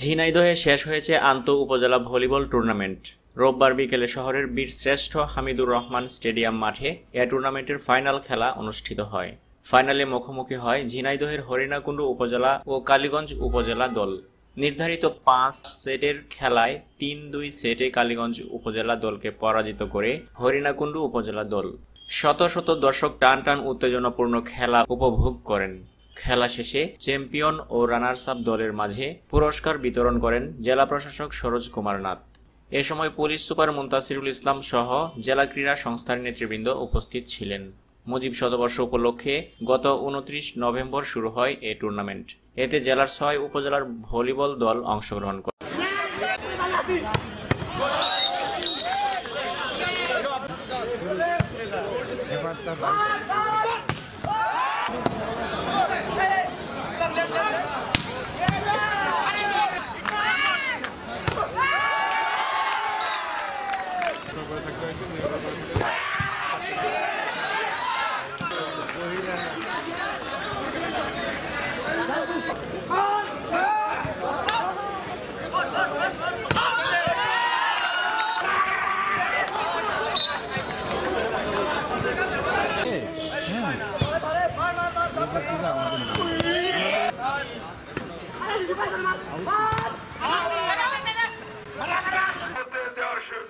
झिনাইদহে শেষ হয়েছে আন্ত উপজেলা ভলিবল টুর্নামেন্ট। রোববার বিকেলে শহরের বীরশ্রেষ্ঠ হামিদুর রহমান স্টেডিয়াম মাঠে এ টুর্নামেন্টের ফাইনাল খেলা অনুষ্ঠিত হয়। ফাইনালে মুখোমুখি হয় ঝিনাইদহের হরিণাকুণ্ড উপজেলা ও কালীগঞ্জ উপজেলা দল। নির্ধারিত ৫ সেটের খেলায় ৩-২ সেটে কালীগঞ্জ উপজেলা দলকে পরাজিত করে হরিণাকুণ্ড উপজেলা দল। শত শত দর্শক টান টান উত্তেজনাপূর্ণ খেলা উপভোগ করেন। খেলা শেষে চ্যাম্পিয়ন ও রানার্স আপ দলের মাঝে পুরস্কার বিতরণ করেন জেলা প্রশাসক সরোজকুমার নাথ। এ সময় পুলিশ সুপার মুন্তাসিরুল ইসলাম সহ জেলা ক্রীড়া সংস্থার নেতৃবৃন্দ উপস্থিত ছিলেন। মুজিব শতবর্ষ উপলক্ষে গত 29 নভেম্বর শুরু হয় এ টুর্নামেন্ট। এতে জেলার ৬ উপজেলার ভলিবল দল অংশগ্রহণ করে।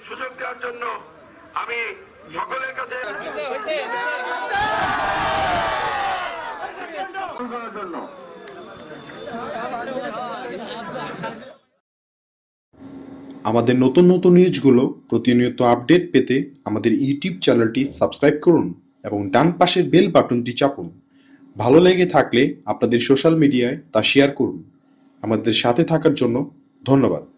সুযোগ দেওয়ার জন্য আমি সকলের কাছে আমাদের নতুন নতুন নিউজগুলো প্রতিনিয়ত আপডেট পেতে আমাদের ইউটিউব চ্যানেলটি সাবস্ক্রাইব করুন এবং ডান পাশের বেল বাটনটি চাপুন। ভালো লেগে থাকলে আপনাদের সোশ্যাল মিডিয়ায় তা শেয়ার করুন। আমাদের সাথে থাকার জন্য ধন্যবাদ।